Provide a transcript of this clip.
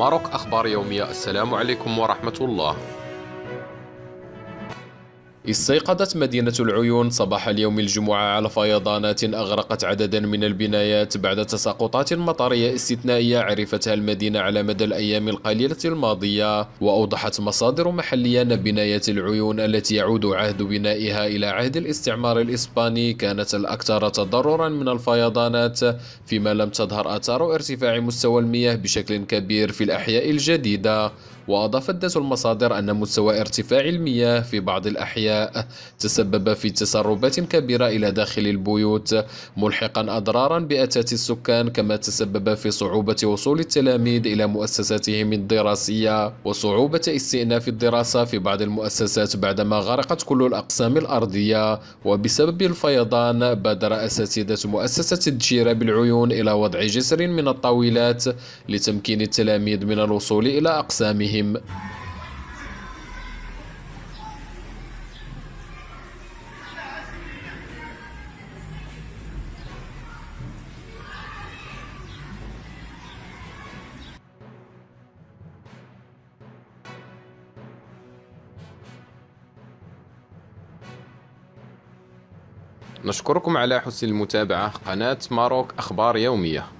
ماروك أخبار يومية. السلام عليكم ورحمة الله. استيقظت مدينة العيون صباح اليوم الجمعة على فيضانات أغرقت عددا من البنايات بعد تساقطات مطرية استثنائية عرفتها المدينة على مدى الأيام القليلة الماضية. وأوضحت مصادر محلية أن بناية العيون التي يعود عهد بنائها إلى عهد الاستعمار الإسباني كانت الأكثر تضررا من الفيضانات، فيما لم تظهر آثار ارتفاع مستوى المياه بشكل كبير في الأحياء الجديدة. وأضافت ذات المصادر أن مستوى ارتفاع المياه في بعض الأحياء تسبب في تسربات كبيرة إلى داخل البيوت، ملحقا أضرارا بأتات السكان، كما تسبب في صعوبة وصول التلاميذ إلى مؤسساتهم الدراسية وصعوبة استئناف الدراسة في بعض المؤسسات بعدما غرقت كل الأقسام الأرضية. وبسبب الفيضان بادر أساتذة مؤسسة الجيرة بالعيون إلى وضع جسر من الطاولات لتمكين التلاميذ من الوصول إلى أقسامهم. نشكركم على حسن المتابعة. قناة ماروك أخبار يومية.